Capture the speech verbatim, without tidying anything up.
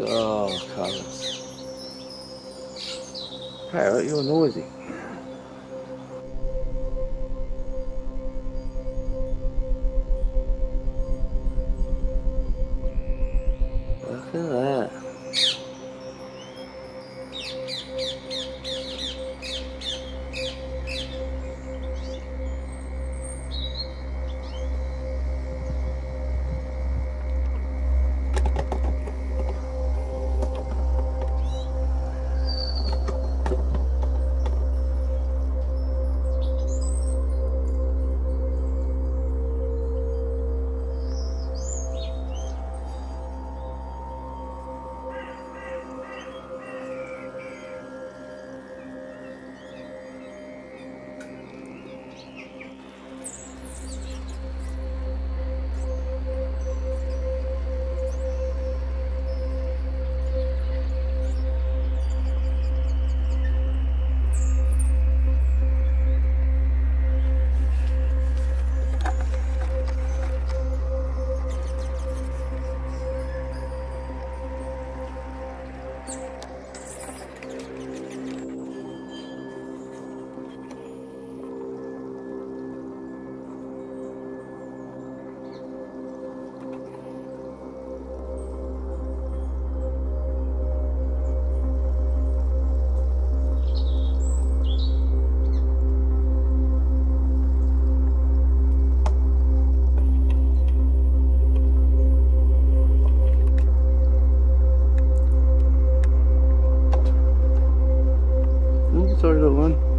Oh, Carlos. Parrot, you're noisy. Look at that. Sorry, little one.